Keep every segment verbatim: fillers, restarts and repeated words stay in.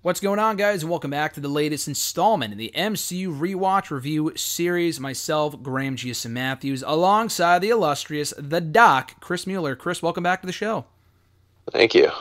What's going on, guys? Welcome back to the latest installment in the M C U Rewatch Review series. Myself, Graham G S. Matthews, alongside the illustrious, the doc, Chris Mueller. Chris, welcome back to the show. Thank you.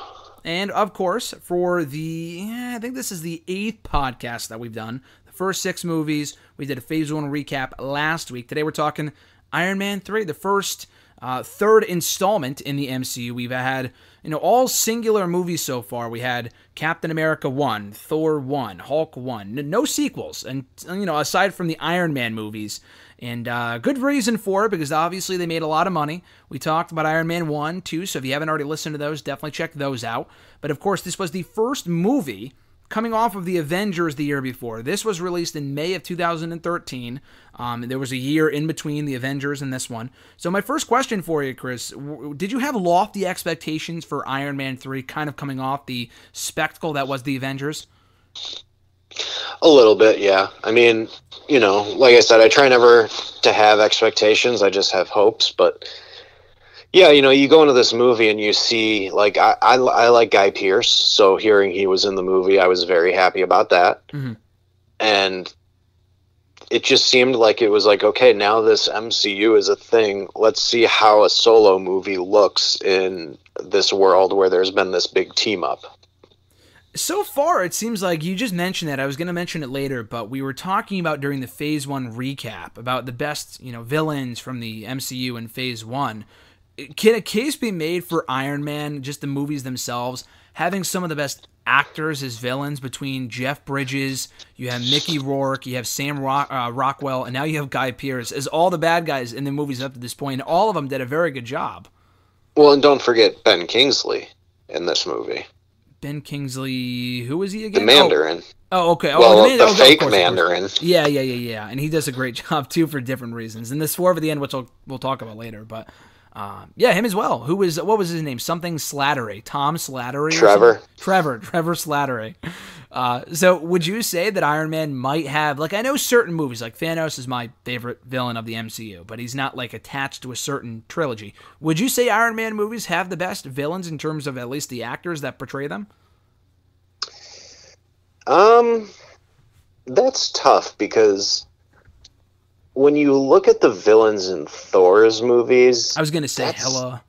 And, of course, for the, yeah, I think this is the eighth podcast that we've done, the first six movies. We did a Phase one recap last week. Today we're talking Iron Man three, the first uh, third installment in the M C U. We've had... You know, all singular movies so far. We had Captain America one, Thor one, Hulk one. No sequels, and you know, aside from the Iron Man movies. And uh, good reason for it, because obviously they made a lot of money. We talked about Iron Man one, two, so if you haven't already listened to those, definitely check those out. But of course, this was the first movie coming off of The Avengers the year before. This was released in May of two thousand thirteen. Um, there was a year in between The Avengers and this one. So my first question for you, Chris, w did you have lofty expectations for Iron Man three, kind of coming off the spectacle that was The Avengers? A little bit, yeah. I mean, you know, like I said, I try never to have expectations. I just have hopes, but... Yeah, you know, you go into this movie and you see, like, I, I, I like Guy Pearce, so hearing he was in the movie, I was very happy about that. Mm-hmm. And it just seemed like it was like, okay, now this M C U is a thing. Let's see how a solo movie looks in this world where there's been this big team-up. So far, it seems like you just mentioned that. I was going to mention it later, but we were talking about during the Phase one recap about the best, you know, villains from the M C U in Phase one. Can a case be made for Iron Man, just the movies themselves, having some of the best actors as villains between Jeff Bridges, you have Mickey Rourke, you have Sam Rock, uh, Rockwell, and now you have Guy Pearce as all the bad guys in the movies up to this point. All of them did a very good job. Well, and don't forget Ben Kingsley in this movie. Ben Kingsley, who is he again? The Mandarin. Oh, oh okay. Oh, well, the, Mandarin. the okay, fake course, Mandarin. Yeah, yeah, yeah, yeah. And he does a great job, too, for different reasons. And this swore at the end, which I'll, we'll talk about later, but... Um, yeah, him as well. Who was, what was his name? Something Slattery. Tom Slattery? Trevor. Trevor. Trevor Slattery. Uh, so would you say that Iron Man might have, like, I know certain movies, like Thanos is my favorite villain of the M C U, but he's not, like, attached to a certain trilogy. Would you say Iron Man movies have the best villains in terms of at least the actors that portray them? Um, that's tough, because... When you look at the villains in Thor's movies... I was going to say, hello.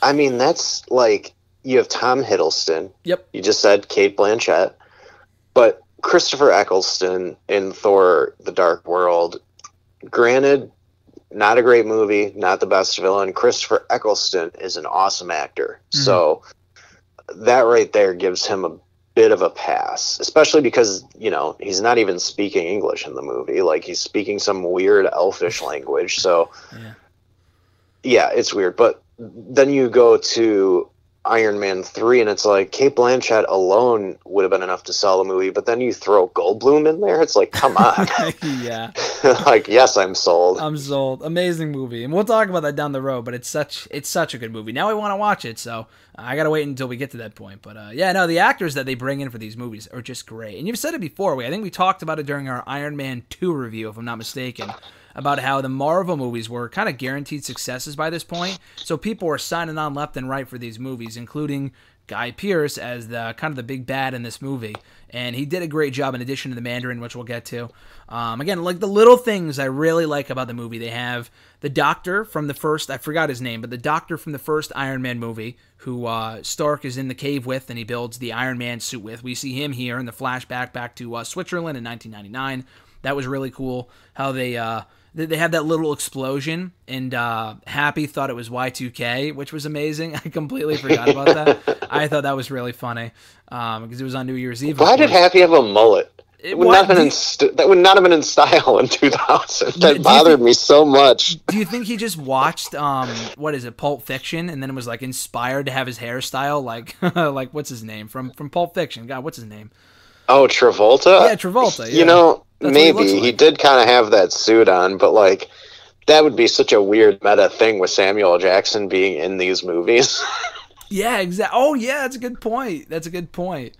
I mean, that's like... You have Tom Hiddleston. Yep. You just said Cate Blanchett. But Christopher Eccleston in Thor, The Dark World... Granted, not a great movie, not the best villain. Christopher Eccleston is an awesome actor. Mm-hmm. So that right there gives him a bit of a pass, especially because, you know, he's not even speaking English in the movie. Like, he's speaking some weird elfish language, so yeah. Yeah, it's weird. But then you go to Iron Man three and it's like Cate Blanchett alone would have been enough to sell the movie, but then you throw Goldblum in there, it's like, come on. Yeah. Like, yes, I'm sold. I'm sold. Amazing movie, and we'll talk about that down the road, but it's such it's such a good movie. Now I want to watch it, so I gotta wait until we get to that point. But uh, yeah, no, the actors that they bring in for these movies are just great. And you've said it before. We I think we talked about it during our Iron Man two review, if I'm not mistaken, about how the Marvel movies were kind of guaranteed successes by this point. So people were signing on left and right for these movies, including Guy Pearce as the kind of the big bad in this movie. And he did a great job in addition to the Mandarin, which we'll get to. Um, again, like the little things I really like about the movie. They have the doctor from the first, I forgot his name, but the doctor from the first Iron Man movie, who uh, Stark is in the cave with and he builds the Iron Man suit with. We see him here in the flashback back to uh, Switzerland in nineteen ninety-nine. That was really cool how they... Uh, They had that little explosion, and uh, Happy thought it was Y two K, which was amazing. I completely forgot about that. I thought that was really funny because um, it was on New Year's Eve. Why did Happy have a mullet? It would what, not have been in, that would not have been in style in two thousand. That bothered think, me so much. Do you think he just watched, um, what is it, Pulp Fiction, and then was like inspired to have his hairstyle? Like, like what's his name? From, from Pulp Fiction. God, what's his name? Oh, Travolta? Yeah, Travolta. Yeah. You know... That's maybe he, like. he did kind of have that suit on, but like that would be such a weird meta thing with Samuel L. Jackson being in these movies. Yeah, exactly. Oh, yeah, that's a good point. That's a good point.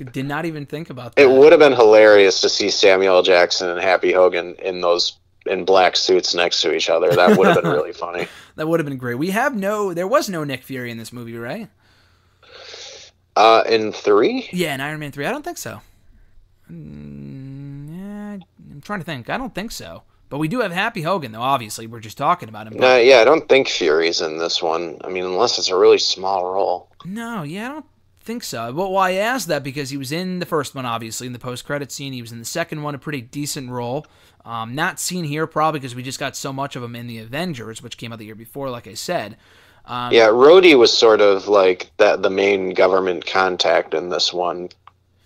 I did not even think about that. It would have been hilarious to see Samuel L. Jackson and Happy Hogan in those in black suits next to each other. That would have been really funny. That would have been great. We have no, there was no Nick Fury in this movie, right? Uh, in three? Yeah, in Iron Man three. I don't think so. Mm, yeah, I'm trying to think. I don't think so. But we do have Happy Hogan, though, obviously. We're just talking about him. Uh, yeah, I don't think Fury's in this one. I mean, unless it's a really small role. No, yeah, I don't think so. Well, well, I asked that because he was in the first one, obviously, in the post-credit scene. He was in the second one, a pretty decent role. Um, not seen here, probably, because we just got so much of him in The Avengers, which came out the year before, like I said. Um, yeah, Rhodey was sort of like that the main government contact in this one.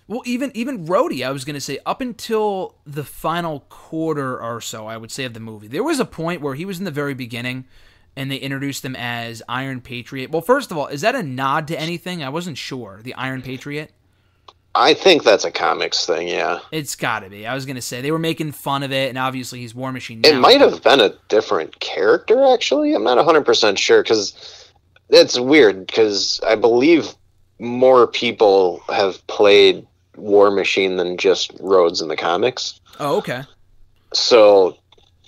Well, even even Rhodey, I was going to say, up until the final quarter or so, I would say, of the movie, there was a point where he was in the very beginning, and they introduced him as Iron Patriot. Well, first of all, is that a nod to anything? I wasn't sure. The Iron Patriot? I think that's a comics thing, yeah. It's got to be. I was going to say, they were making fun of it, and obviously he's War Machine now. It might have been a different character, actually. I'm not one hundred percent sure, because it's weird, because I believe more people have played War Machine than just Rhodes in the comics. Oh, okay. So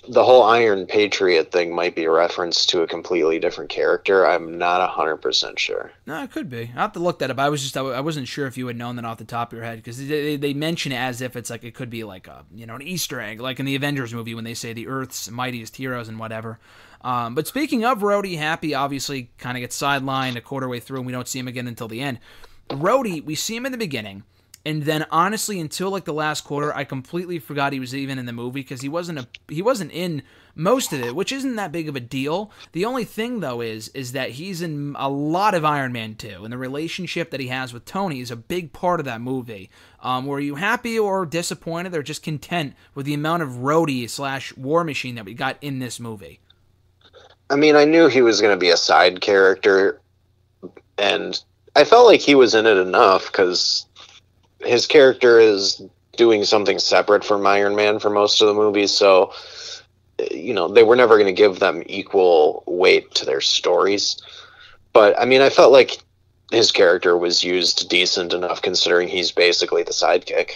the whole Iron Patriot thing might be a reference to a completely different character. I'm not one hundred percent sure. No, it could be. I'll have to look that up. I was just, I wasn't sure if you had known that off the top of your head, because they, they mention it as if it's like, it could be like a, you know, an Easter egg, like in the Avengers movie when they say the Earth's mightiest heroes and whatever. Um, but speaking of Rhodey, Happy obviously kind of gets sidelined a quarter way through, and we don't see him again until the end. Rhodey, we see him in the beginning. And then, honestly, until, like, the last quarter, I completely forgot he was even in the movie, because he wasn't a, he wasn't in most of it, which isn't that big of a deal. The only thing, though, is is that he's in a lot of Iron Man two, and the relationship that he has with Tony is a big part of that movie. Um, were you happy or disappointed or just content with the amount of Rhodey slash War Machine that we got in this movie? I mean, I knew he was going to be a side character, and I felt like he was in it enough, because his character is doing something separate from Iron Man for most of the movie, so, you know, they were never going to give them equal weight to their stories. But, I mean, I felt like his character was used decent enough, considering he's basically the sidekick.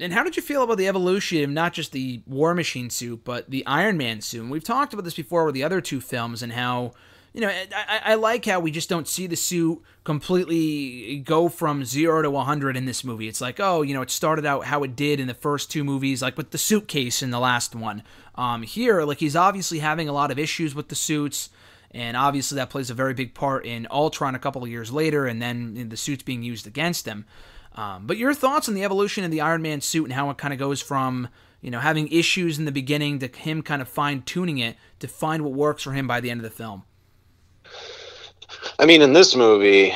And how did you feel about the evolution of not just the War Machine suit, but the Iron Man suit? And we've talked about this before with the other two films and how, you know, I, I like how we just don't see the suit completely go from zero to one hundred in this movie. It's like, oh, you know, it started out how it did in the first two movies, like with the suitcase in the last one. Um, here, like, he's obviously having a lot of issues with the suits, and obviously that plays a very big part in Ultron a couple of years later, and then the suit's being used against him. Um, but your thoughts on the evolution of the Iron Man suit and how it kind of goes from, you know, having issues in the beginning to him kind of fine-tuning it to find what works for him by the end of the film. I mean, in this movie,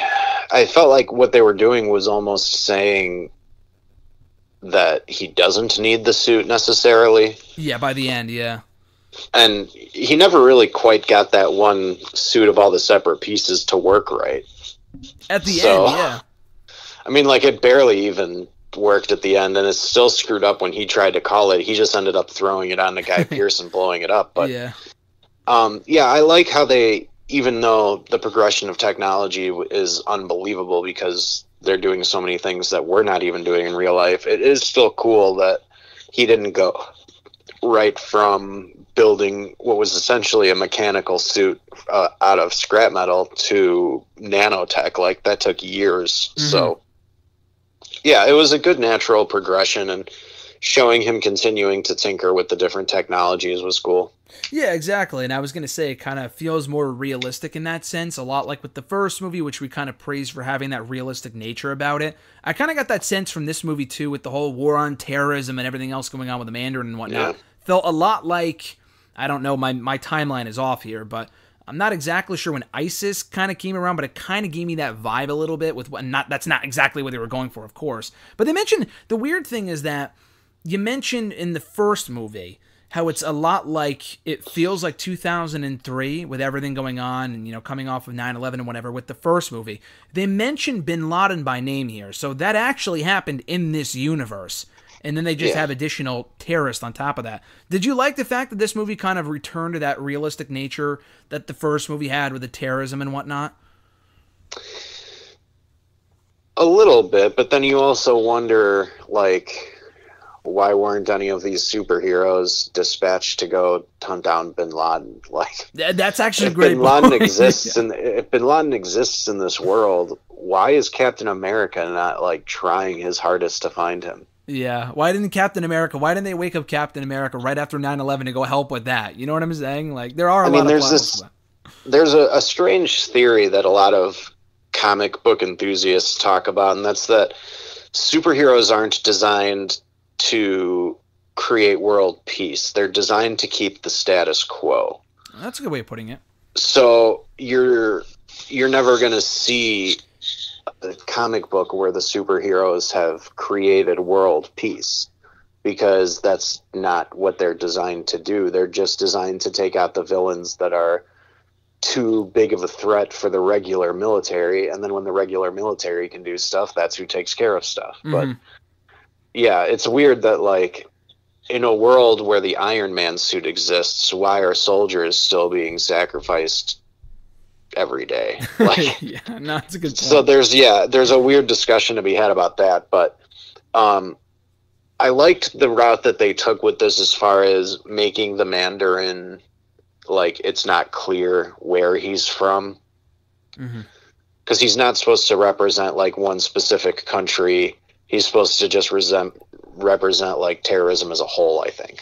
I felt like what they were doing was almost saying that he doesn't need the suit necessarily. Yeah, by the end, yeah. And he never really quite got that one suit of all the separate pieces to work right. At the so, end, yeah. I mean, like, it barely even worked at the end, and it's still screwed up when he tried to call it. He just ended up throwing it on to Guy Pearce and blowing it up. But, yeah. Um, yeah, I like how they, even though the progression of technology is unbelievable because they're doing so many things that we're not even doing in real life, it is still cool that he didn't go right from building what was essentially a mechanical suit uh, out of scrap metal to nanotech. Like, that took years. Mm-hmm. So, yeah, it was a good natural progression, and showing him continuing to tinker with the different technologies was cool. Yeah, exactly. And I was going to say, it kind of feels more realistic in that sense, a lot like with the first movie, which we kind of praised for having that realistic nature about it. I kind of got that sense from this movie too, with the whole war on terrorism and everything else going on with the Mandarin and whatnot. Yeah. Felt a lot like, I don't know, my, my timeline is off here, but I'm not exactly sure when ISIS kind of came around, but it kind of gave me that vibe a little bit with what, not, that's not exactly what they were going for, of course. But they mentioned, the weird thing is that you mentioned in the first movie how it's a lot like, it feels like two thousand three with everything going on and, you know, coming off of nine eleven and whatever with the first movie. They mentioned Bin Laden by name here, so that actually happened in this universe. And then they just yeah. have additional terrorists on top of that. Did you like the fact that this movie kind of returned to that realistic nature that the first movie had with the terrorism and whatnot? A little bit, but then you also wonder, like, why weren't any of these superheroes dispatched to go hunt down Bin Laden? Like, that's actually a great Bin Laden point. exists, and yeah. if Bin Laden exists in this world, why is Captain America not like trying his hardest to find him? Yeah, why didn't Captain America, why didn't they wake up Captain America right after nine eleven to go help with that? You know what I'm saying? Like, there are a I mean, lot there's of this, There's a, a strange theory that a lot of comic book enthusiasts talk about, and that's that superheroes aren't designed to create world peace. They're designed to keep the status quo. That's a good way of putting it. So you're you're never going to see a comic book where the superheroes have created world peace, because that's not what they're designed to do. They're just designed to take out the villains that are too big of a threat for the regular military, and then when the regular military can do stuff, that's who takes care of stuff. Mm-hmm. But yeah, it's weird that, like, in a world where the Iron Man suit exists, why are soldiers still being sacrificed every day? Like, yeah, no, it's a good point. So there's, yeah, there's a weird discussion to be had about that, but um, I liked the route that they took with this as far as making the Mandarin, like, it's not clear where he's from, because mm-hmm. he's not supposed to represent, like, one specific country. He's supposed to just resent, represent, like, terrorism as a whole, I think.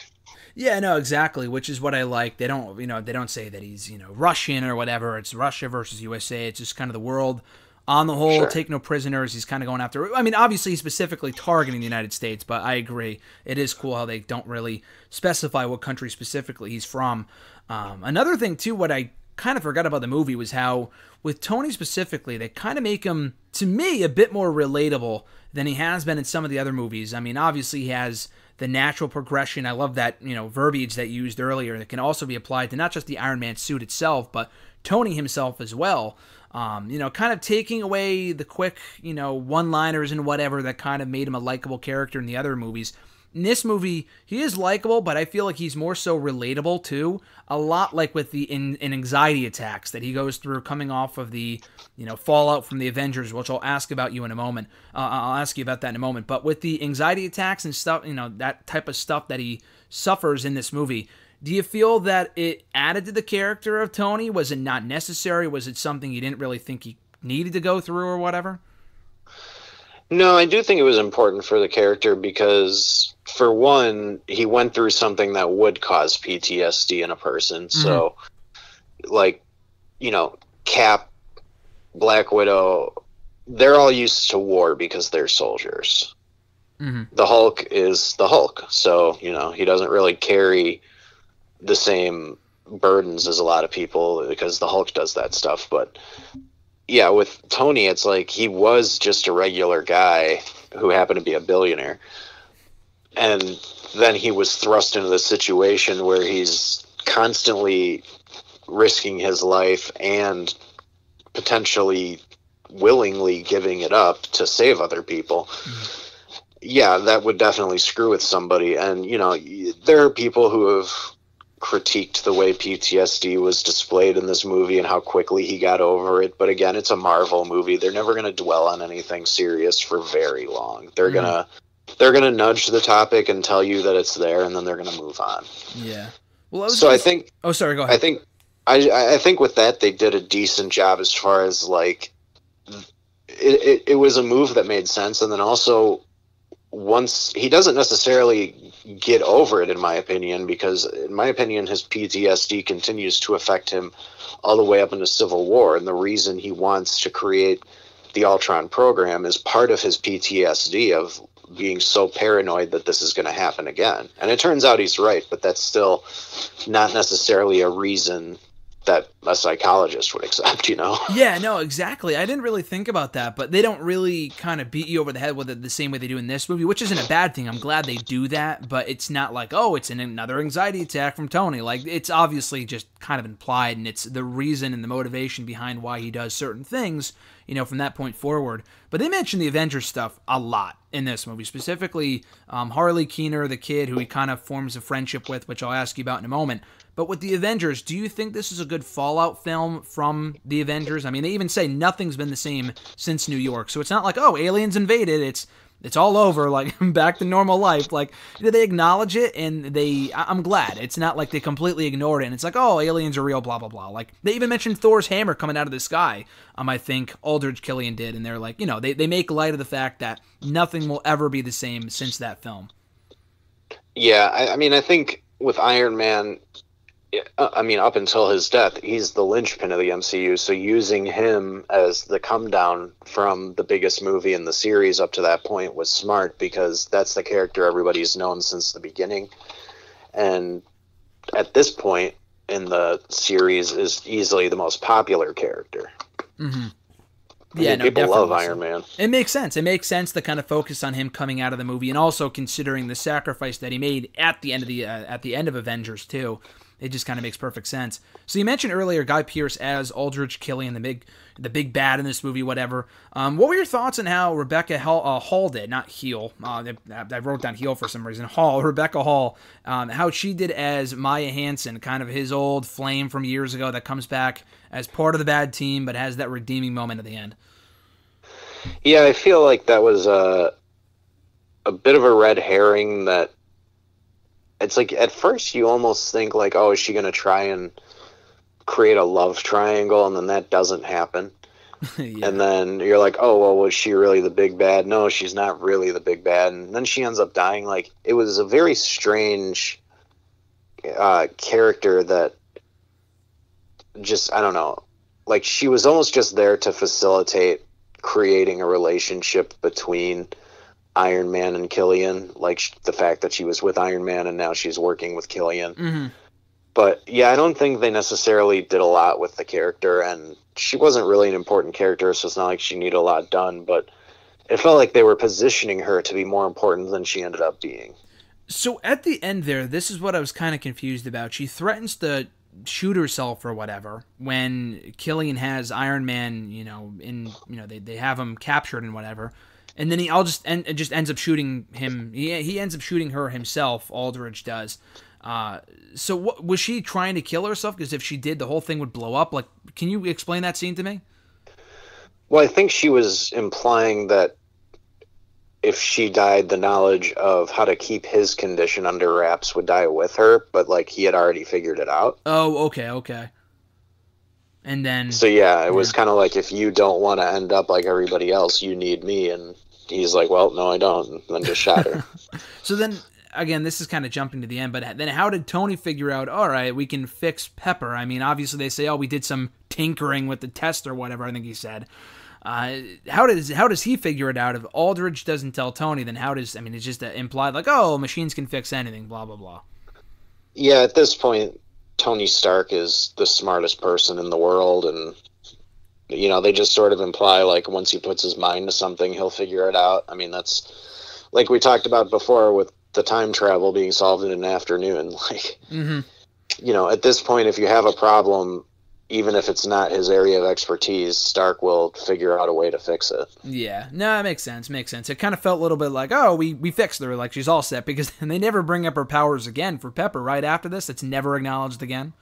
Yeah, no, exactly, which is what I like. They don't, you know, they don't say that he's, you know, Russian or whatever. It's Russia versus U S A. It's just kind of the world on the whole. Sure. Take no prisoners. He's kind of going after, I mean, obviously he's specifically targeting the United States, but I agree. It is cool how they don't really specify what country specifically he's from. Um, another thing, too, what I kind of forgot about the movie was how, with Tony specifically, they kind of make him, to me, a bit more relatable than he has been in some of the other movies. I mean, obviously he has the natural progression. I love that, you know, verbiage that you used earlier that can also be applied to not just the Iron Man suit itself, but Tony himself as well. Um, you know, kind of taking away the quick, you know, one-liners and whatever that kind of made him a likable character in the other movies. In this movie, he is likable, but I feel like he's more so relatable, too. A lot like with the in, in anxiety attacks that he goes through coming off of the, you know, fallout from the Avengers, which I'll ask about you in a moment. Uh, I'll ask you about that in a moment. But with the anxiety attacks and stuff, you know, that type of stuff that he suffers in this movie, do you feel that it added to the character of Tony? Was it not necessary? Was it something you didn't really think he needed to go through or whatever? No, I do think it was important for the character because, for one, he went through something that would cause P T S D in a person. Mm-hmm. So, like, you know, Cap, Black Widow, they're all used to war because they're soldiers. Mm-hmm. The Hulk is the Hulk. So, you know, he doesn't really carry the same burdens as a lot of people because the Hulk does that stuff, but... yeah, with Tony, it's like he was just a regular guy who happened to be a billionaire. And then he was thrust into this situation where he's constantly risking his life and potentially willingly giving it up to save other people. Mm-hmm. Yeah, that would definitely screw with somebody. And, you know, there are people who have critiqued the way P T S D was displayed in this movie and how quickly he got over it. But again, it's a Marvel movie. They're never going to dwell on anything serious for very long. They're mm. gonna they're gonna nudge the topic and tell you that it's there, and then they're gonna move on. Yeah. Well, I was so just... I think. Oh, sorry. Go ahead. I think I I think with that they did a decent job as far as like it it, it was a move that made sense, and then also, once he doesn't necessarily get over it, in my opinion, because in my opinion his P T S D continues to affect him all the way up into Civil War, and the reason he wants to create the Ultron program is part of his P T S D of being so paranoid that this is going to happen again. And it turns out he's right, but that's still not necessarily a reason that a psychologist would accept, you know? Yeah, no, exactly. I didn't really think about that, but they don't really kind of beat you over the head with it the same way they do in this movie, which isn't a bad thing. I'm glad they do that, but it's not like, oh, it's an, another anxiety attack from Tony. Like, it's obviously just kind of implied, and it's the reason and the motivation behind why he does certain things, you know, from that point forward. But they mention the Avengers stuff a lot in this movie, specifically um, Harley Keener, the kid who he kind of forms a friendship with, which I'll ask you about in a moment. But with the Avengers, do you think this is a good fallout film from the Avengers? I mean, they even say nothing's been the same since New York. So it's not like, oh, aliens invaded. It's, it's all over, like, back to normal life. Like, they acknowledge it, and they, I'm glad. It's not like they completely ignored it, and it's like, oh, aliens are real, blah, blah, blah. Like, they even mentioned Thor's hammer coming out of the sky, um, I think Aldrich Killian did, and they're like, you know, they, they make light of the fact that nothing will ever be the same since that film. Yeah, I, I mean, I think with Iron Man, I mean, up until his death, he's the linchpin of the M C U, so using him as the come-down from the biggest movie in the series up to that point was smart, because that's the character everybody's known since the beginning. And at this point in the series is easily the most popular character. Mm-hmm. Yeah, no, people love Iron Man. It makes sense. It makes sense to kind of focus on him coming out of the movie, and also considering the sacrifice that he made at the end of the uh, at the end of Avengers two. It just kind of makes perfect sense. So you mentioned earlier Guy Pearce as Aldrich Killian, the big the big bad in this movie, whatever. Um, what were your thoughts on how Rebecca Hall, uh, Hall did, not Heel? Uh, I, I wrote down Heel for some reason. Hall, Rebecca Hall, um, how she did as Maya Hansen, kind of his old flame from years ago that comes back as part of the bad team, but has that redeeming moment at the end. Yeah, I feel like that was a, a bit of a red herring that, it's like at first you almost think like, oh, is she going to try and create a love triangle? And then that doesn't happen. Yeah. And then you're like, oh, well, was she really the big bad? No, she's not really the big bad. And then she ends up dying. Like, it was a very strange uh, character that just, I don't know. Like, she was almost just there to facilitate creating a relationship between Iron Man and Killian, like the fact that she was with Iron Man and now she's working with Killian. Mm-hmm. But yeah, I don't think they necessarily did a lot with the character, and she wasn't really an important character, so it's not like she needed a lot done, but it felt like they were positioning her to be more important than she ended up being. So at the end there, this is what I was kind of confused about. She threatens to shoot herself or whatever when Killian has Iron Man, you know, in, you know, they, they have him captured and whatever. And then he all just end, just ends up shooting him. He he ends up shooting her himself. Aldrich does. Uh, so what, was she trying to kill herself? Because if she did, the whole thing would blow up. Like, can you explain that scene to me? Well, I think she was implying that if she died, the knowledge of how to keep his condition under wraps would die with her. But like, he had already figured it out. Oh, okay, okay. And then, so yeah, it was yeah. kind of like, if you don't want to end up like everybody else, you need me. And he's like, well, no, I don't. And then just shot her. So then, again, this is kind of jumping to the end, but then how did Tony figure out, all right, we can fix Pepper? I mean, obviously they say, oh, we did some tinkering with the test or whatever, I think he said. Uh, how does how does he figure it out? If Aldrich doesn't tell Tony, then how does, I mean, it's just implied like, oh, machines can fix anything, blah, blah, blah. Yeah, at this point, Tony Stark is the smartest person in the world, and you know, they just sort of imply like once he puts his mind to something, he'll figure it out. I mean, that's like we talked about before with the time travel being solved in an afternoon. Like, mm-hmm. you know, at this point, if you have a problem, even if it's not his area of expertise, Stark will figure out a way to fix it. Yeah. No, it makes sense. Makes sense. It kind of felt a little bit like, oh, we, we fixed her. Like, she's all set, because they never bring up her powers again for Pepper right after this. It's never acknowledged again.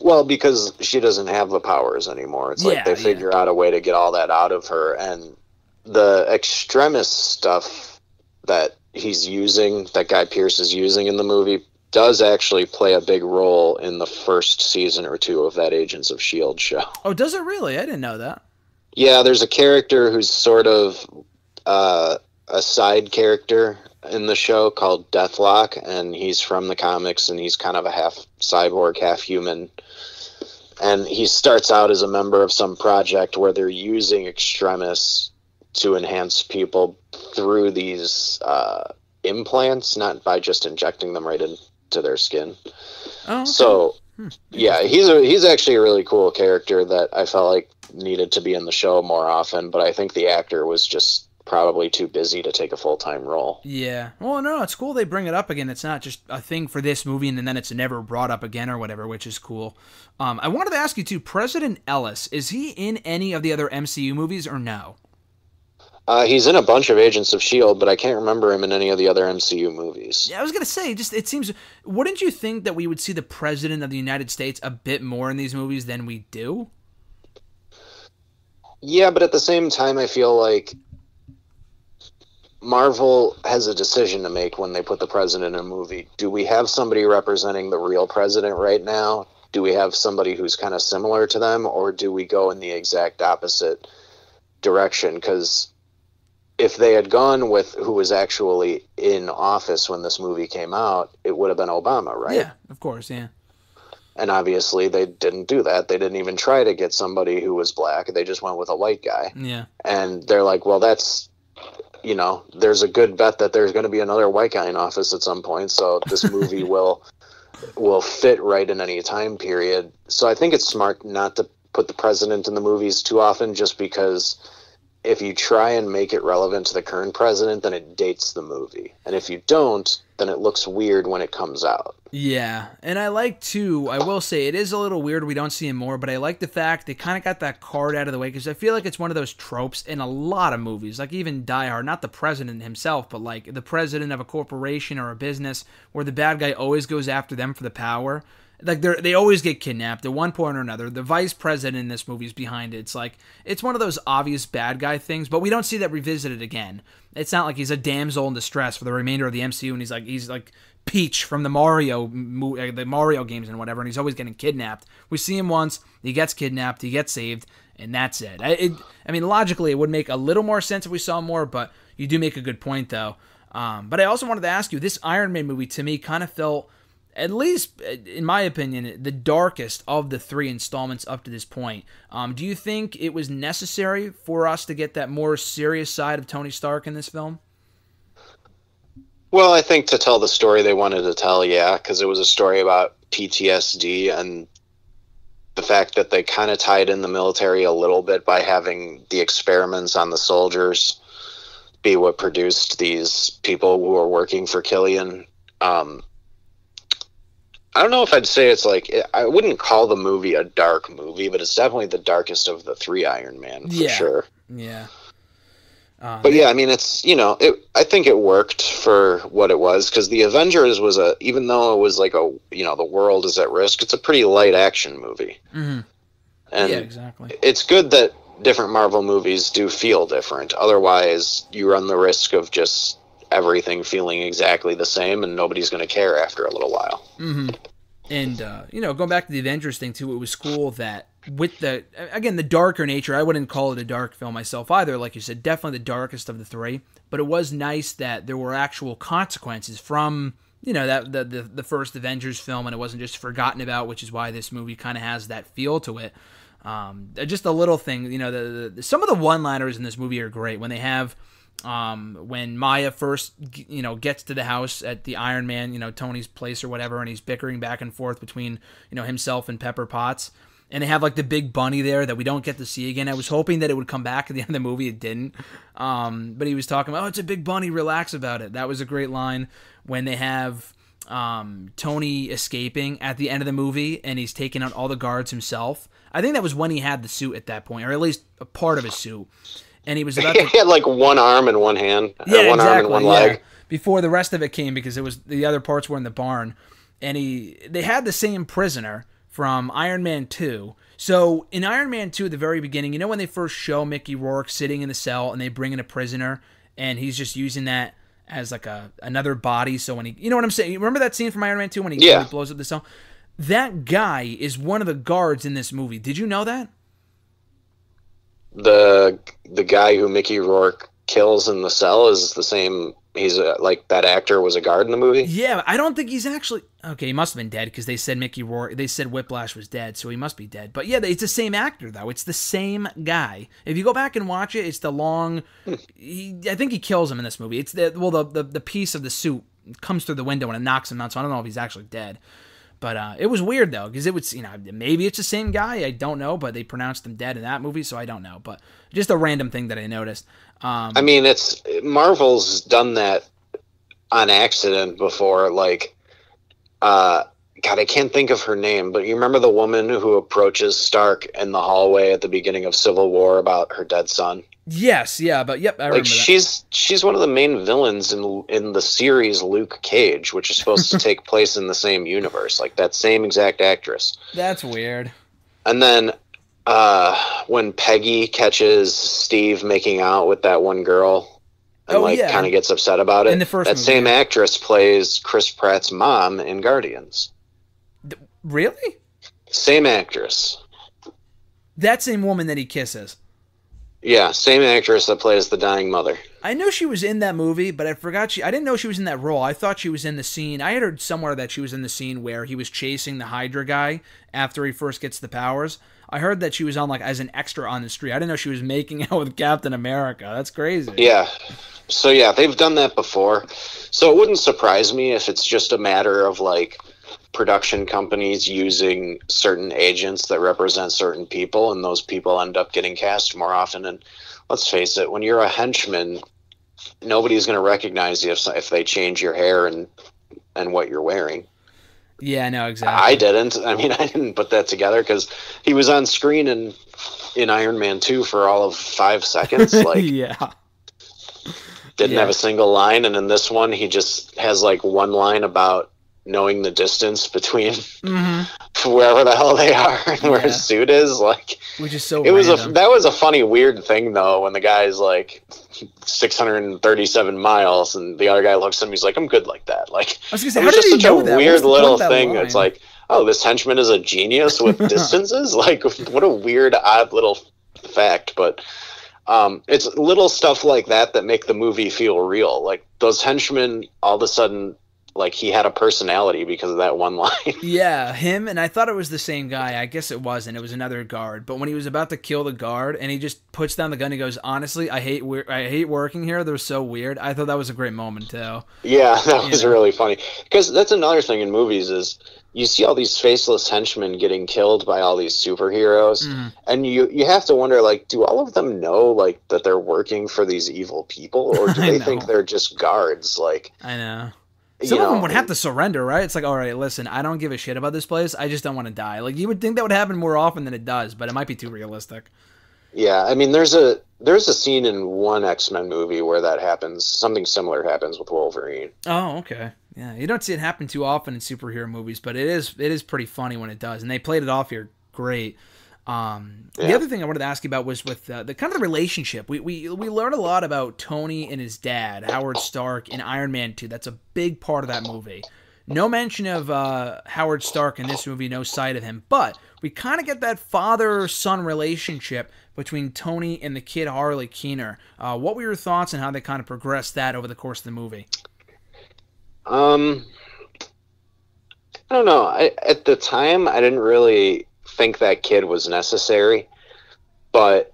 Well, because she doesn't have the powers anymore. It's yeah, like they figure yeah. out a way to get all that out of her. And the extremist stuff that he's using, that Guy Pearce is using in the movie, does actually play a big role in the first season or two of that Agents of S H I E L D show. Oh, does it really? I didn't know that. Yeah, there's a character who's sort of uh, a side character in the show called Deathlock, and he's from the comics, and he's kind of a half-cyborg, half-human. And he starts out as a member of some project where they're using extremists to enhance people through these uh, implants, not by just injecting them right in to their skin. Oh, okay. So hmm. yeah, he's a, he's actually a really cool character that I felt like needed to be in the show more often, but I think the actor was just probably too busy to take a full-time role. Yeah. Well, no, it's cool they bring it up again. It's not just a thing for this movie and then it's never brought up again or whatever, which is cool. Um, I wanted to ask you too, President Ellis, is he in any of the other M C U movies or no? Uh, he's in a bunch of Agents of S H I E L D, but I can't remember him in any of the other M C U movies. Yeah, I was going to say, just it seems... Wouldn't you think that we would see the President of the United States a bit more in these movies than we do? Yeah, but at the same time, I feel like Marvel has a decision to make when they put the president in a movie. Do we have somebody representing the real president right now? Do we have somebody who's kind of similar to them, or do we go in the exact opposite direction? Because if they had gone with who was actually in office when this movie came out, it would have been Obama, right? Yeah, of course, yeah. And obviously they didn't do that. They didn't even try to get somebody who was black. They just went with a white guy. Yeah. And they're like, well, that's, you know, there's a good bet that there's going to be another white guy in office at some point, so this movie will will fit right in any time period. So I think it's smart not to put the president in the movies too often, just because if you try and make it relevant to the current president, then it dates the movie. And if you don't, then it looks weird when it comes out. Yeah, and I like to, I will say, it is a little weird we don't see him more, but I like the fact they kind of got that card out of the way, because I feel like it's one of those tropes in a lot of movies, like even Die Hard, not the president himself, but like the president of a corporation or a business, where the bad guy always goes after them for the power. Like, they they always get kidnapped at one point or another. The vice president in this movie is behind it. It's like, it's one of those obvious bad guy things, but we don't see that revisited again. It's not like he's a damsel in distress for the remainder of the M C U, and he's like, he's like Peach from the Mario the Mario games and whatever, and he's always getting kidnapped. We see him once, he gets kidnapped, he gets saved, and that's it. I, it, I mean, logically, it would make a little more sense if we saw more, but you do make a good point, though. Um, but I also wanted to ask you, this Iron Man movie, to me, kind of felt, at least in my opinion, the darkest of the three installments up to this point. Um, do you think it was necessary for us to get that more serious side of Tony Stark in this film? Well, I think to tell the story they wanted to tell, yeah, because it was a story about P T S D, and the fact that they kind of tied in the military a little bit by having the experiments on the soldiers be what produced these people who were working for Killian. Um, I don't know if I'd say it's like, I wouldn't call the movie a dark movie, but it's definitely the darkest of the three Iron Man, for yeah. sure. Yeah. Uh, but yeah, I mean, it's, you know, it, I think it worked for what it was, because The Avengers was a, even though it was like a, you know, the world is at risk, it's a pretty light action movie. Mm-hmm. And yeah, exactly. It's good that different Marvel movies do feel different. Otherwise, you run the risk of just everything feeling exactly the same, and nobody's going to care after a little while. Mm-hmm. And, uh, you know, going back to the Avengers thing, too, it was cool that with the, again, the darker nature, I wouldn't call it a dark film myself either, like you said, definitely the darkest of the three, but it was nice that there were actual consequences from, you know, that the, the, the first Avengers film, and it wasn't just forgotten about, which is why this movie kind of has that feel to it. Um, just a little thing, you know, the, the some of the one-liners in this movie are great. When they have... Um, when Maya first, you know, gets to the house at the Iron Man, you know, Tony's place or whatever, and he's bickering back and forth between, you know, himself and Pepper Potts, and they have like the big bunny there that we don't get to see again. I was hoping that it would come back at the end of the movie. It didn't. Um, but he was talking about, oh, it's a big bunny, relax about it. That was a great line. When they have, um, Tony escaping at the end of the movie, and he's taking out all the guards himself. I think that was when he had the suit at that point, or at least a part of his suit. And he was about to... He had like one arm and one hand. Yeah, one exactly. arm and one yeah. leg. Before the rest of it came, because it was the other parts were in the barn. And he they had the same prisoner from Iron Man two. So in Iron Man two, at the very beginning, you know when they first show Mickey Rourke sitting in the cell and they bring in a prisoner and he's just using that as like a another body. So when he... You know what I'm saying? You remember that scene from Iron Man two when he, yeah. when he blows up the cell? That guy is one of the guards in this movie. Did you know that? The the guy who Mickey Rourke kills in the cell is the same. He's a, like that actor was a guard in the movie. Yeah, I don't think he's actually okay. He must have been dead because they said Mickey Rourke. They said Whiplash was dead, so he must be dead. But yeah, it's the same actor though. It's the same guy. If you go back and watch it, it's the long. he, I think he kills him in this movie. It's the well, the, the the piece of the suit comes through the window and it knocks him out. So I don't know if he's actually dead. But uh, it was weird, though, because it was, you know, maybe it's the same guy. I don't know, but they pronounced him dead in that movie, so I don't know. But just a random thing that I noticed. Um, I mean, it's Marvel's done that on accident before. Like, uh, God, I can't think of her name, but you remember the woman who approaches Stark in the hallway at the beginning of Civil War about her dead son? Yes, yeah, but yep, I remember. Like she's that. she's one of the main villains in in the series Luke Cage, which is supposed to take place in the same universe. Like that same exact actress. That's weird. And then uh, when Peggy catches Steve making out with that one girl and oh, like yeah. kind of gets upset about it. In the first that movie. Same actress plays Chris Pratt's mom in Guardians. Really? Same actress. That same woman that he kisses. Yeah, same actress that plays the dying mother. I know she was in that movie, but I forgot she... I didn't know she was in that role. I thought she was in the scene... I heard somewhere that she was in the scene where he was chasing the Hydra guy after he first gets the powers. I heard that she was on, like, as an extra on the street. I didn't know she was making out with Captain America. That's crazy. Yeah. So, yeah, they've done that before. So it wouldn't surprise me if it's just a matter of, like, production companies using certain agents that represent certain people, and those people end up getting cast more often. And let's face it, when you're a henchman, nobody's going to recognize you if, if they change your hair and and what you're wearing. Yeah, no, exactly. I didn't. I mean, I didn't put that together because he was on screen in, in Iron Man two for all of five seconds. Like, yeah. Didn't yeah. have a single line, and in this one, he just has, like, one line about knowing the distance between mm-hmm. wherever the hell they are and where yeah. his suit is, like, which is so it random. was a that was a funny weird thing though, when the guy's like six hundred thirty-seven miles and the other guy looks at him, he's like, I'm good like that. Like, I was gonna say, it was just such a weird little thing. It's like, oh, this henchman is a genius with distances. Like, what a weird, odd little fact. But Um, it's little stuff like that that make the movie feel real. Like, those henchmen, all of a sudden, like, he had a personality because of that one line. Yeah, him, and I thought it was the same guy. I guess it wasn't. It was another guard. But when he was about to kill the guard, and he just puts down the gun and goes, honestly, I hate I hate working here. They're so weird. I thought that was a great moment, too. Yeah, that was really funny. Because that's another thing in movies is you see all these faceless henchmen getting killed by all these superheroes, mm. and you, you have to wonder, like, do all of them know, like, that they're working for these evil people? Or do they think they're just guards? Like, I know. Some you of know, them would have to surrender, right? It's like, all right, listen, I don't give a shit about this place. I just don't want to die. Like, you would think that would happen more often than it does, but it might be too realistic. Yeah, I mean, there's a there's a scene in one X-Men movie where that happens. Something similar happens with Wolverine. Oh, okay. Yeah, you don't see it happen too often in superhero movies, but it is it is pretty funny when it does, and they played it off here great. Um, yeah. The other thing I wanted to ask you about was with uh, the kind of the relationship. We we we learn a lot about Tony and his dad, Howard Stark, in Iron Man two. That's a big part of that movie. No mention of uh, Howard Stark in this movie, no sight of him, but we kind of get that father-son relationship between Tony and the kid Harley Keener. Uh, what were your thoughts on how they kind of progressed that over the course of the movie? Um, I don't know. I, at the time, I didn't really think that kid was necessary, but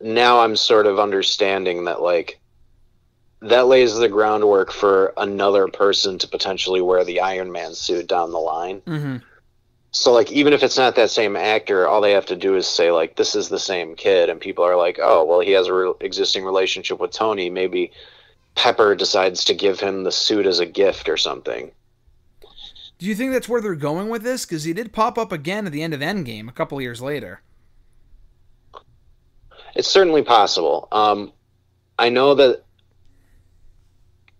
now I'm sort of understanding that, like, that lays the groundwork for another person to potentially wear the Iron Man suit down the line. Mm-hmm. So, like, even if it's not that same actor, all they have to do is say, like, this is the same kid, and people are like, oh, well, he has a re- existing relationship with Tony. Maybe Pepper decides to give him the suit as a gift or something. Do you think that's where they're going with this? Because he did pop up again at the end of Endgame a couple years later. It's certainly possible. Um, I know that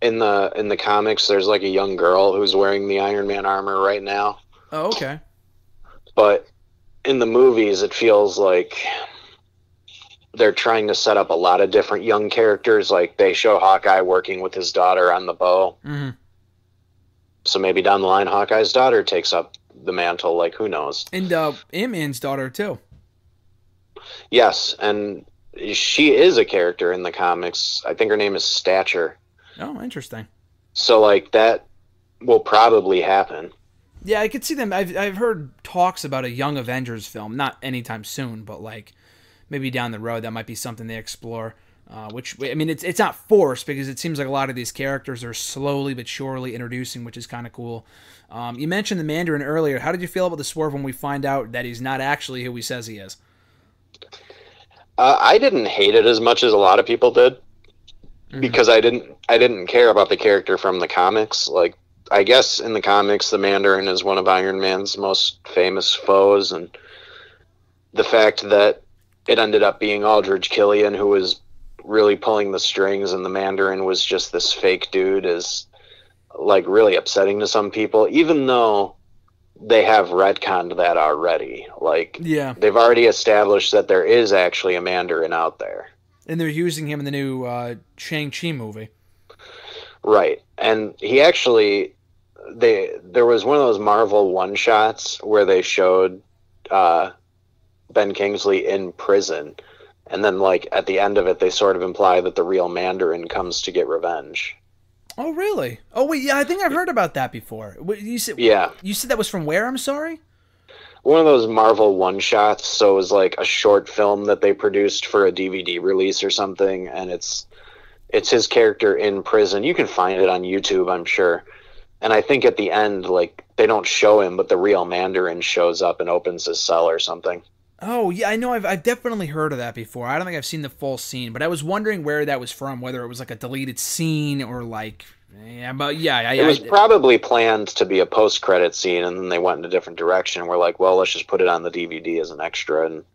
in the in the comics, there's like a young girl who's wearing the Iron Man armor right now. Oh, okay. But in the movies, it feels like they're trying to set up a lot of different young characters. Like, they show Hawkeye working with his daughter on the bow. Mm-hmm. So maybe down the line, Hawkeye's daughter takes up the mantle. Like, who knows? And uh, Ant-Man's daughter, too. Yes, and she is a character in the comics. I think her name is Stature. Oh, interesting. So, like, that will probably happen. Yeah, I could see them. I've, I've heard talks about a Young Avengers film. Not anytime soon, but, like, maybe down the road that might be something they explore. Uh, which, I mean, it's it's not forced because it seems like a lot of these characters are slowly but surely introducing, which is kind of cool. Um, you mentioned the Mandarin earlier. How did you feel about the swerve when we find out that he's not actually who he says he is? Uh, I didn't hate it as much as a lot of people did mm-hmm. because I didn't I didn't care about the character from the comics. Like, I guess in the comics, the Mandarin is one of Iron Man's most famous foes, and the fact that it ended up being Aldrich Killian who was really pulling the strings and the Mandarin was just this fake dude is, like, really upsetting to some people, even though they have retconned that already. Like, yeah, they've already established that there is actually a Mandarin out there. And they're using him in the new uh, Shang-Chi movie. Right. And he actually... They there was one of those Marvel one-shots where they showed uh, Ben Kingsley in prison. And then, like, at the end of it, they sort of imply that the real Mandarin comes to get revenge. Oh, really? Oh, wait, yeah, I think I've heard about that before. You said, yeah. You said that was from where? I'm sorry? One of those Marvel one-shots, so it was, like, a short film that they produced for a D V D release or something, and it's it's his character in prison. You can find it on YouTube, I'm sure. And I think at the end, like, they don't show him, but the real Mandarin shows up and opens his cell or something. Oh, yeah, I know. I've, I've definitely heard of that before. I don't think I've seen the full scene, but I was wondering where that was from, whether it was like a deleted scene or like... Yeah, but yeah, I, It was I, probably planned to be a post-credit scene, and then they went in a different direction, and we're like, well, let's just put it on the D V D as an extra. And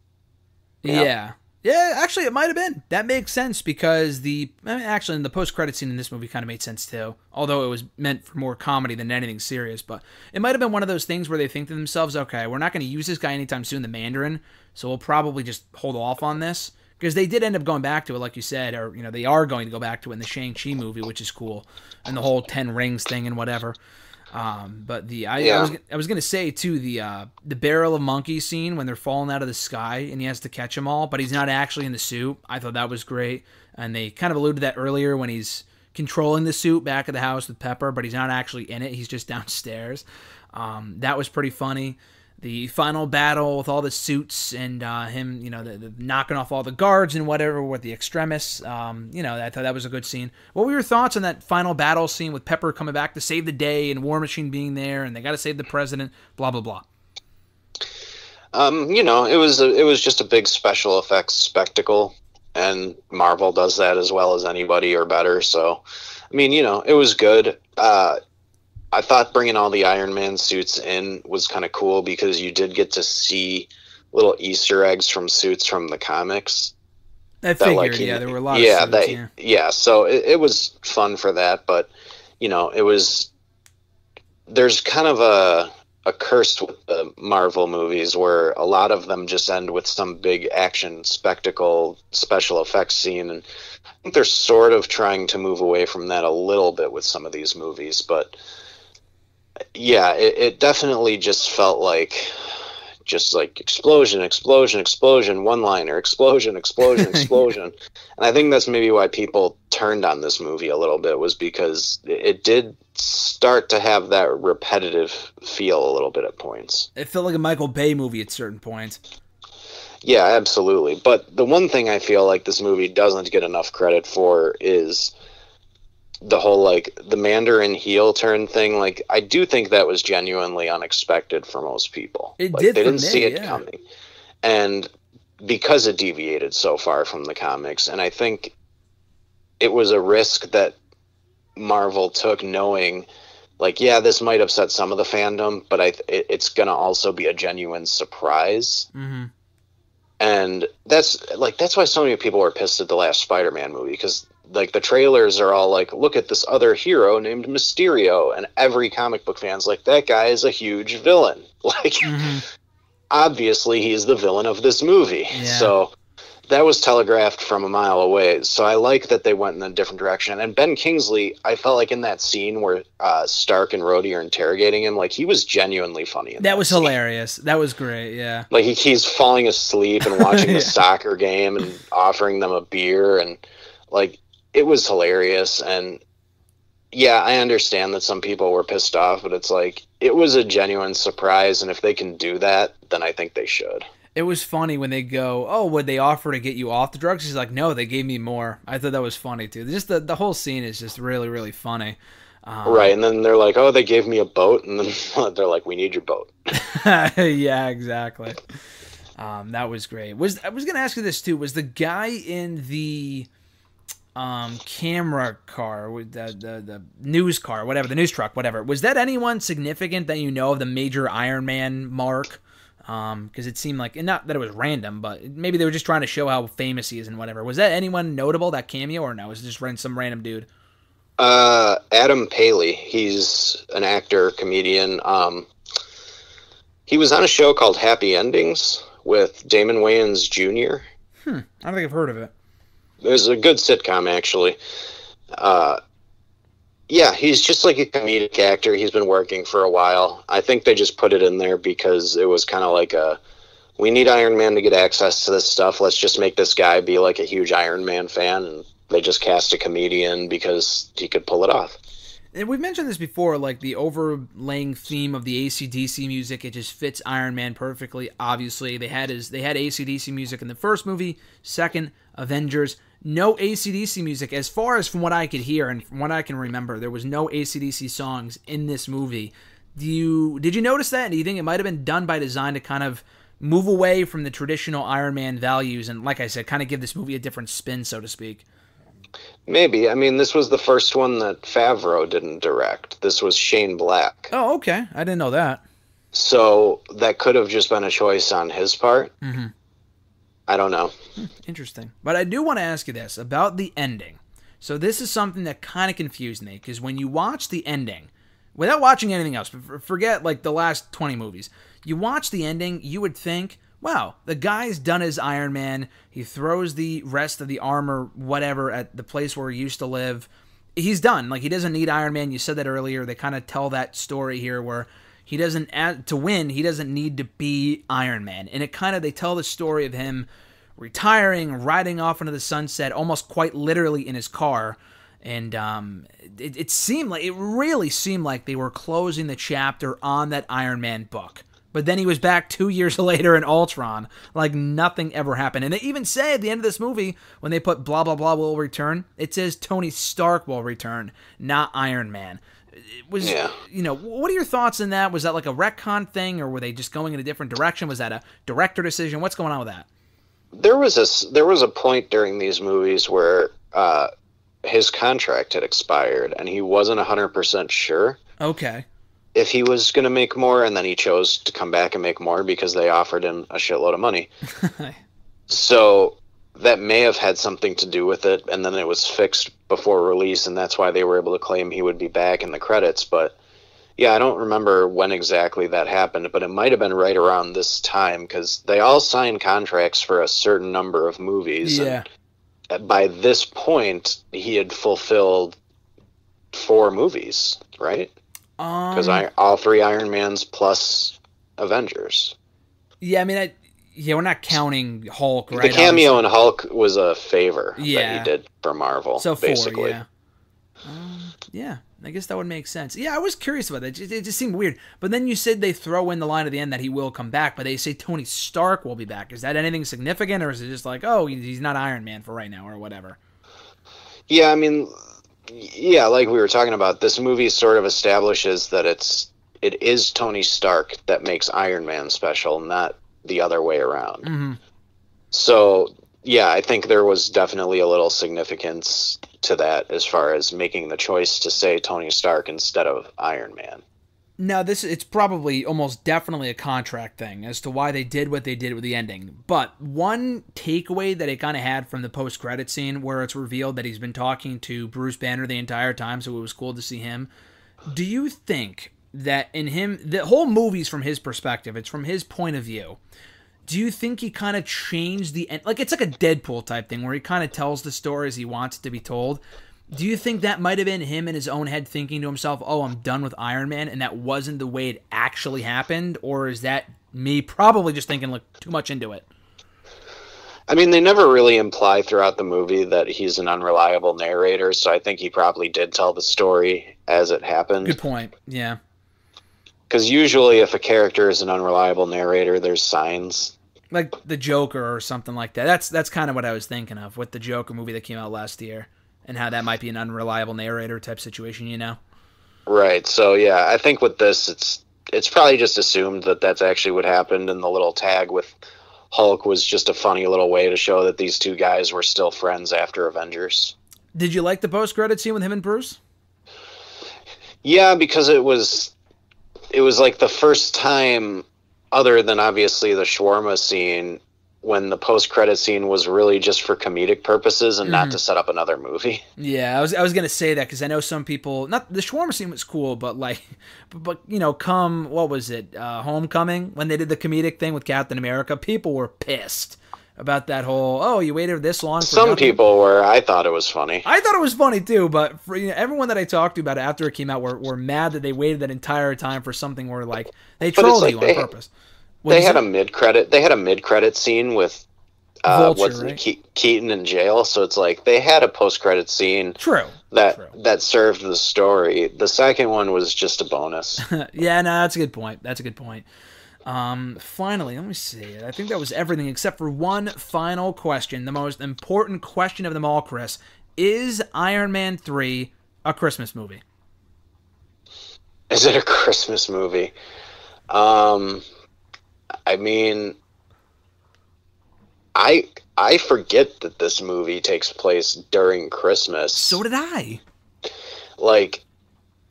yeah. Know. Yeah, actually, it might have been. That makes sense, because the... I mean, actually, in the post-credit scene in this movie kind of made sense, too, although it was meant for more comedy than anything serious, but it might have been one of those things where they think to themselves, okay, we're not going to use this guy anytime soon, the Mandarin, so we'll probably just hold off on this, because they did end up going back to it, like you said, or, you know, they are going to go back to it in the Shang-Chi movie, which is cool, and the whole Ten Rings thing and whatever. Um, but the I, yeah. I was I was gonna say too the uh, the barrel of monkeys scene when they're falling out of the sky and he has to catch them all, but he's not actually in the suit. I thought that was great, and they kind of alluded to that earlier when he's controlling the suit back at the house with Pepper, but he's not actually in it. He's just downstairs. Um, that was pretty funny. The final battle with all the suits and uh, him, you know, the, the knocking off all the guards and whatever with the extremists. Um, you know, I thought that was a good scene. What were your thoughts on that final battle scene with Pepper coming back to save the day and War Machine being there and they got to save the president, blah, blah, blah? Um, you know, it was a, it was just a big special effects spectacle, and Marvel does that as well as anybody or better. So, I mean, you know, it was good. Uh I thought bringing all the Iron Man suits in was kind of cool, because you did get to see little Easter eggs from suits from the comics. I figured, that, like, he, yeah, there were a lot yeah, of suits, that, yeah. Yeah, so it, it was fun for that, but, you know, it was... There's kind of a, a curse with the Marvel movies where a lot of them just end with some big action spectacle special effects scene, and I think they're sort of trying to move away from that a little bit with some of these movies, but... Yeah, it, it definitely just felt like, just like explosion, explosion, explosion, one-liner, explosion, explosion, explosion. And I think that's maybe why people turned on this movie a little bit, was because it did start to have that repetitive feel a little bit at points. It felt like a Michael Bay movie at certain points. Yeah, absolutely. But the one thing I feel like this movie doesn't get enough credit for is... the whole, like, the Mandarin heel turn thing, like, I do think that was genuinely unexpected for most people. It like, did They didn't me, see it yeah. coming. And because it deviated so far from the comics, and I think it was a risk that Marvel took, knowing, like, yeah, this might upset some of the fandom, but I th it's going to also be a genuine surprise. Mm-hmm. And that's, like, that's why so many people were pissed at the last Spider-Man movie, because... Like, the trailers are all like, look at this other hero named Mysterio, and every comic book fan's like, that guy is a huge villain. Like, mm-hmm. Obviously he's the villain of this movie. Yeah. So that was telegraphed from a mile away. So I like that they went in a different direction. And Ben Kingsley, I felt like in that scene where uh, Stark and Rhodey are interrogating him, like, he was genuinely funny. That, that was scene. hilarious. That was great, yeah. Like, he, he's falling asleep and watching yeah. the soccer game and offering them a beer, and, like... It was hilarious, and yeah, I understand that some people were pissed off, but it's like, it was a genuine surprise, and if they can do that, then I think they should. It was funny when they go, oh, would they offer to get you off the drugs? He's like, no, they gave me more. I thought that was funny, too. Just the, the whole scene is just really, really funny. Um, right, and then they're like, oh, they gave me a boat, and then they're like, we need your boat. Yeah, exactly. Um, that was great. Was I was going to ask you this, too. Was the guy in the... Um, camera car, the, the the news car, whatever, the news truck, whatever. Was that anyone significant that you know of the major Iron Man mark? Because um, it seemed like, and not that it was random, but maybe they were just trying to show how famous he is and whatever. Was that anyone notable, that cameo, or no? Was it just some random dude? Uh, Adam Paley. He's an actor, comedian. Um, he was on a show called Happy Endings with Damon Wayans Junior Hmm, I don't think I've heard of it. It was a good sitcom, actually. Uh, yeah, he's just like a comedic actor. He's been working for a while. I think they just put it in there because it was kind of like a, we need Iron Man to get access to this stuff. Let's just make this guy be like a huge Iron Man fan. And they just cast a comedian because he could pull it off. And we've mentioned this before, like the overlaying theme of the A C D C music, it just fits Iron Man perfectly, obviously. They had his, they had A C D C music in the first movie, second, Avengers. No A C D C music, as far as from what I could hear and from what I can remember, there was no A C D C songs in this movie. Do you, did you notice that? And do you think it might have been done by design to kind of move away from the traditional Iron Man values and, like I said, kind of give this movie a different spin, so to speak? Maybe. I mean, this was the first one that Favreau didn't direct. This was Shane Black. Oh, okay. I didn't know that. So that could have just been a choice on his part. Mm-hmm. I don't know. Interesting. But I do want to ask you this, about the ending. So this is something that kind of confused me, because when you watch the ending, without watching anything else, forget like the last twenty movies, you watch the ending, you would think, wow, the guy's done his Iron Man. He throws the rest of the armor, whatever, at the place where he used to live. He's done. Like, he doesn't need Iron Man. You said that earlier. They kind of tell that story here where he doesn't, add, to win, he doesn't need to be Iron Man. And it kind of, they tell the story of him retiring, riding off into the sunset, almost quite literally in his car. And um, it, it seemed like, it really seemed like they were closing the chapter on that Iron Man book. But then he was back two years later in Ultron, like nothing ever happened. And they even say at the end of this movie, when they put blah, blah, blah will return, it says Tony Stark will return, not Iron Man. It was, yeah. You know, what are your thoughts on that? Was that like a retcon thing, or were they just going in a different direction? Was that a director decision? What's going on with that? There was a, there was a point during these movies where uh, his contract had expired and he wasn't one hundred percent sure. Okay. If he was going to make more, and then he chose to come back and make more because they offered him a shitload of money. So that may have had something to do with it, and then it was fixed before release, and that's why they were able to claim he would be back in the credits. But yeah, I don't remember when exactly that happened, but it might have been right around this time, because they all signed contracts for a certain number of movies. Yeah. And by this point, he had fulfilled four movies, right? Because um, all three Iron Mans plus Avengers. Yeah, I mean, I, yeah, we're not counting Hulk, right? The cameo obviously in Hulk was a favor yeah. that he did for Marvel, so four, basically. Yeah. Um, yeah, I guess that would make sense. Yeah, I was curious about that. It, it just seemed weird. But then you said they throw in the line at the end that he will come back, but they say Tony Stark will be back. Is that anything significant, or is it just like, oh, he's not Iron Man for right now, or whatever? Yeah, I mean... Yeah, like we were talking about, this movie sort of establishes that it's it is Tony Stark that makes Iron Man special, not the other way around. Mm-hmm. So, yeah, I think there was definitely a little significance to that as far as making the choice to say Tony Stark instead of Iron Man. Now, this it's probably almost definitely a contract thing as to why they did what they did with the ending. But one takeaway that it kind of had from the post-credit scene where it's revealed that he's been talking to Bruce Banner the entire time, so it was cool to see him. Do you think that in him, the whole movie's from his perspective, it's from his point of view, do you think he kind of changed the end? Like, it's like a Deadpool type thing where he kind of tells the story as he wants it to be told. Do you think that might have been him in his own head thinking to himself, oh, I'm done with Iron Man, and that wasn't the way it actually happened? Or is that me probably just thinking like too much into it? I mean, they never really imply throughout the movie that he's an unreliable narrator, so I think he probably did tell the story as it happened. Good point, yeah. Because usually if a character is an unreliable narrator, there's signs. Like the Joker or something like that. That's, that's kind of what I was thinking of with the Joker movie that came out last year. And how that might be an unreliable narrator type situation, you know? Right. So, yeah, I think with this, it's it's probably just assumed that that's actually what happened. And the little tag with Hulk was just a funny little way to show that these two guys were still friends after Avengers. Did you like the post-credit scene with him and Bruce? Yeah, because it was it was like the first time, other than obviously the shawarma scene, when the post-credit scene was really just for comedic purposes and mm-hmm. not to set up another movie. Yeah, I was I was gonna say that because I know some people. Not the shawarma scene was cool, but like, but, but you know, come what was it, uh, Homecoming, when they did the comedic thing with Captain America, people were pissed. about that whole, oh, you waited this long for some nothing. People were, I thought it was funny. I thought it was funny too, but for, you know, everyone that I talked to about it after it came out were, were mad that they waited that entire time for something where, like, they trolled like you they, on purpose. What they had it? a mid-credit, they had a mid-credit scene with Uh, Vulture, what's right? Ke Keaton in jail, so it's like they had a post-credit scene. True. That True. that served the story. The second one was just a bonus. Yeah, no, that's a good point. That's a good point. Um, finally, let me see. I think that was everything except for one final question, the most important question of them all, Chris. Is Iron Man three a Christmas movie? Is it a Christmas movie? Um, I mean. I I forget that this movie takes place during Christmas. So did I. Like,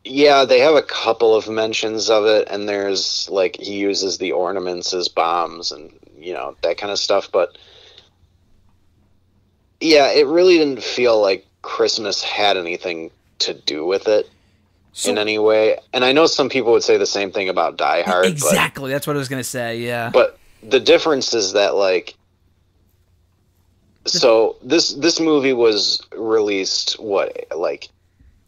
yeah, they have a couple of mentions of it, and there's, like, he uses the ornaments as bombs and, you know, that kind of stuff, but yeah, it really didn't feel like Christmas had anything to do with it so, in any way. And I know some people would say the same thing about Die Hard. Exactly, but, that's what I was going to say, yeah. But the difference is that, like, so this this movie was released what like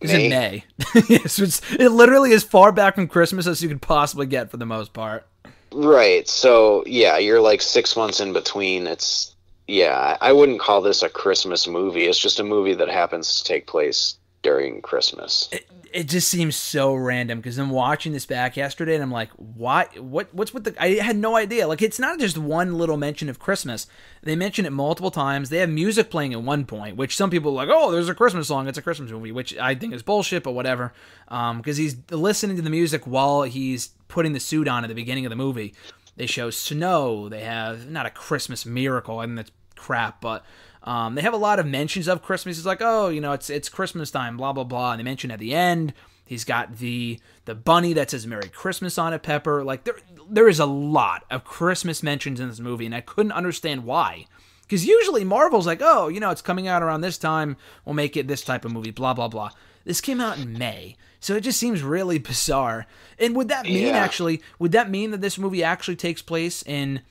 May? It in May. Yes, it's, it literally is far back from Christmas as you could possibly get for the most part. Right. So yeah, you're like six months in between. It's yeah, I wouldn't call this a Christmas movie. It's just a movie that happens to take place during Christmas. It, it just seems so random because I'm watching this back yesterday and I'm like, why? What? What's with the? I had no idea. Like, it's not just one little mention of Christmas. They mention it multiple times. They have music playing at one point, which some people are like, oh, there's a Christmas song. It's a Christmas movie, which I think is bullshit, but whatever. Um, because he's listening to the music while he's putting the suit on at the beginning of the movie. They show snow. They have not a Christmas miracle. I mean, that's crap, but. Um, they have a lot of mentions of Christmas. It's like, oh, you know, it's it's Christmas time, blah, blah, blah. And they mention at the end, he's got the the bunny that says Merry Christmas on it, Pepper. Like, there there is a lot of Christmas mentions in this movie, and I couldn't understand why. Because usually Marvel's like, oh, you know, it's coming out around this time. We'll make it this type of movie, blah, blah, blah. This came out in May, so it just seems really bizarre. And would that mean, yeah. actually, would that mean that this movie actually takes place in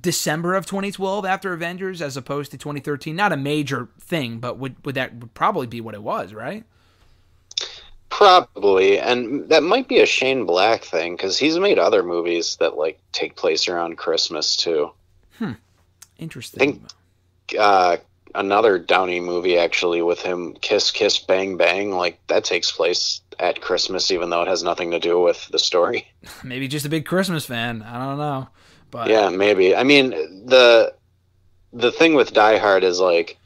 December of twenty twelve after Avengers as opposed to twenty thirteen? Not a major thing, but would, would that would probably be what it was, right? Probably. And that might be a Shane Black thing, because he's made other movies that, like, take place around Christmas too. Hmm. Interesting. I think uh, another Downey movie actually with him, Kiss Kiss Bang Bang, like, that takes place at Christmas even though it has nothing to do with the story. Maybe just a big Christmas fan, I don't know. But, yeah, maybe. I mean, the the thing with Die Hard is, like,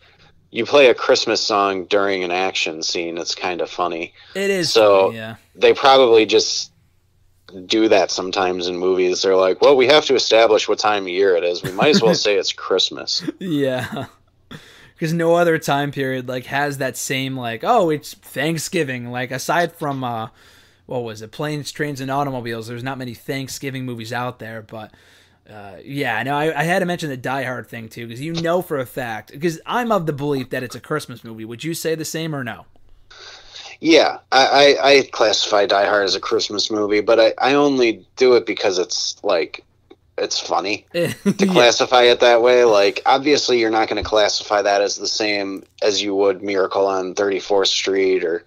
you play a Christmas song during an action scene. It's kind of funny. It is. So funny, yeah. They probably just do that sometimes in movies. They're like, well, we have to establish what time of year it is. We might as well say it's Christmas. Yeah. Because no other time period, like, has that same, like, oh, it's Thanksgiving. Like, aside from, uh, what was it, Planes, Trains, and Automobiles, there's not many Thanksgiving movies out there, but... Uh, yeah, no, I, I had to mention the Die Hard thing, too, because you know for a fact, because I'm of the belief that it's a Christmas movie. Would you say the same or no? Yeah, I, I, I classify Die Hard as a Christmas movie, but I, I only do it because it's, like, it's funny to yeah. classify it that way. Like, obviously you're not going to classify that as the same as you would Miracle on thirty-fourth street or...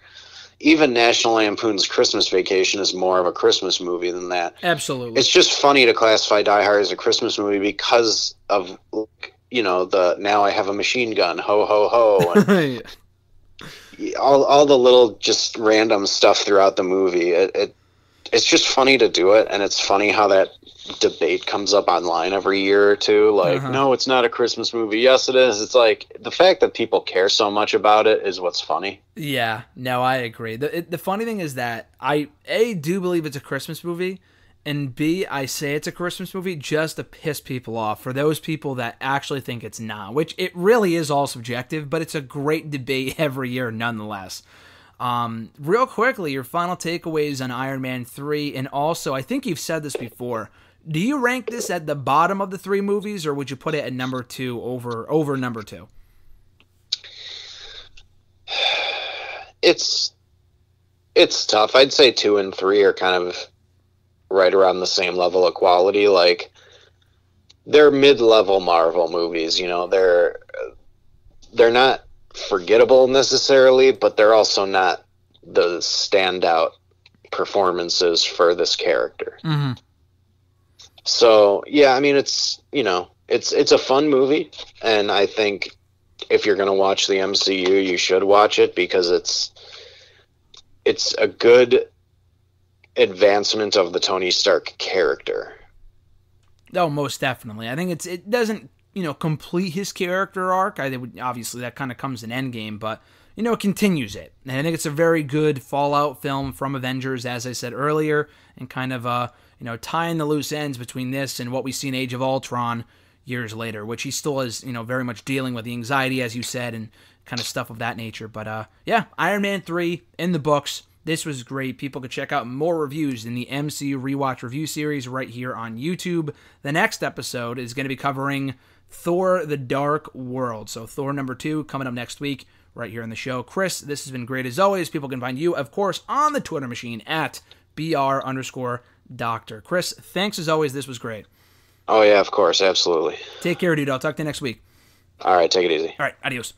Even National Lampoon's Christmas Vacation is more of a Christmas movie than that. Absolutely. It's just funny to classify Die Hard as a Christmas movie because of, you know, the now I have a machine gun, ho, ho, ho. And yeah. all, all the little just random stuff throughout the movie. It, it It's just funny to do it, and it's funny how that debate comes up online every year or two. Like, uh-huh. no, it's not a Christmas movie. Yes, it is. It's like the fact that people care so much about it is what's funny. Yeah, no, I agree. The, it, the funny thing is that I, A, do believe it's a Christmas movie, and B, I say it's a Christmas movie just to piss people off for those people that actually think it's not, which it really is all subjective, but it's a great debate every year nonetheless. Um, real quickly, your final takeaways on Iron Man three, and also, I think you've said this before, do you rank this at the bottom of the three movies, or would you put it at number two over over number two? It's it's tough. I'd say two and three are kind of right around the same level of quality. Like, they're mid-level Marvel movies, you know. They're they're not forgettable necessarily, but they're also not the standout performances for this character. Mm-hmm. So, yeah, I mean, it's, you know, it's it's a fun movie, and I think if you're going to watch the M C U, you should watch it, because it's it's a good advancement of the Tony Stark character. Oh, most definitely. I think it's it doesn't, you know, complete his character arc. I would, obviously that kind of comes in Endgame, but, you know, it continues it. And I think it's a very good fallout film from Avengers, as I said earlier, and kind of, uh, you know, tying the loose ends between this and what we see in Age of Ultron years later, which he still is, you know, very much dealing with the anxiety, as you said, and kind of stuff of that nature. But, uh, yeah, Iron Man three in the books. This was great. People could check out more reviews in the M C U Rewatch Review Series right here on YouTube. The next episode is going to be covering Thor: The Dark World. So Thor number two coming up next week right here on the show. Chris, this has been great as always. People can find you, of course, on the Twitter machine at BR underscore Doctor. Chris, thanks as always. This was great. Oh, yeah, of course. Absolutely. Take care, dude. I'll talk to you next week. All right. Take it easy. All right. Adios.